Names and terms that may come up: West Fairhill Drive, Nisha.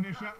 Nisha.